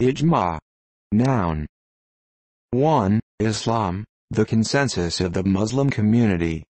Ijma. Noun. 1. Islam, the consensus of the Muslim community.